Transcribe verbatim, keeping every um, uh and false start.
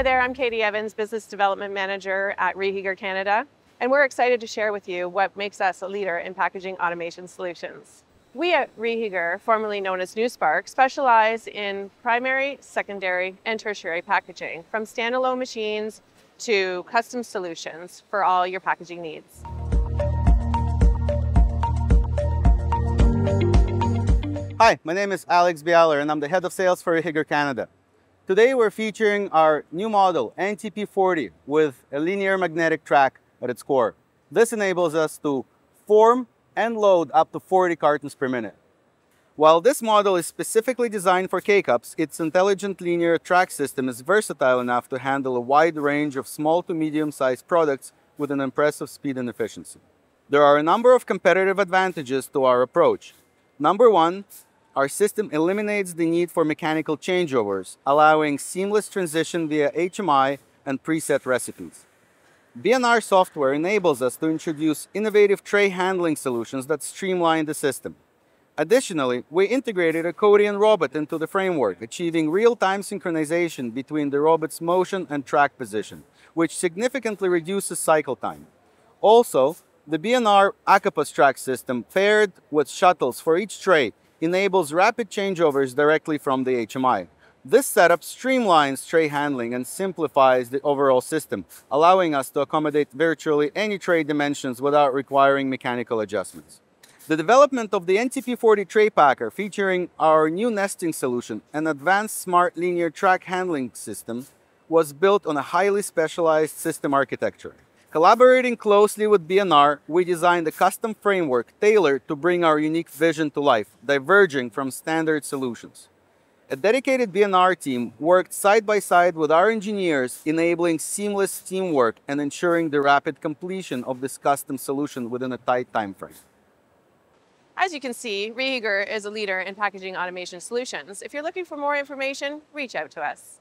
Hi there, I'm Katie Evans, Business Development Manager at Rychiger Canada, and we're excited to share with you what makes us a leader in packaging automation solutions. We at Rychiger, formerly known as NewSpark, specialize in primary, secondary, and tertiary packaging, from standalone machines to custom solutions for all your packaging needs. Hi, my name is Alex Bialer, and I'm the Head of Sales for Rychiger Canada. Today we're featuring our new model, N T P forty, with a linear magnetic track at its core. This enables us to form and load up to forty cartons per minute. While this model is specifically designed for K-Cups, its intelligent linear track system is versatile enough to handle a wide range of small to medium-sized products with an impressive speed and efficiency. There are a number of competitive advantages to our approach. Number one, our system eliminates the need for mechanical changeovers, allowing seamless transition via H M I and preset recipes. B and R software enables us to introduce innovative tray handling solutions that streamline the system. Additionally, we integrated a Codian robot into the framework, achieving real-time synchronization between the robot's motion and track position, which significantly reduces cycle time. Also, the B and R ACOPOStrak system, paired with shuttles for each tray, enables rapid changeovers directly from the H M I. This setup streamlines tray handling and simplifies the overall system, allowing us to accommodate virtually any tray dimensions without requiring mechanical adjustments. The development of the N T P forty Tray Packer, featuring our new nesting solution and advanced smart linear track handling system, was built on a highly specialized system architecture. Collaborating closely with B and R, we designed a custom framework tailored to bring our unique vision to life, diverging from standard solutions. A dedicated B and R team worked side by side with our engineers, enabling seamless teamwork and ensuring the rapid completion of this custom solution within a tight time frame. As you can see, Rychiger is a leader in packaging automation solutions. If you're looking for more information, reach out to us.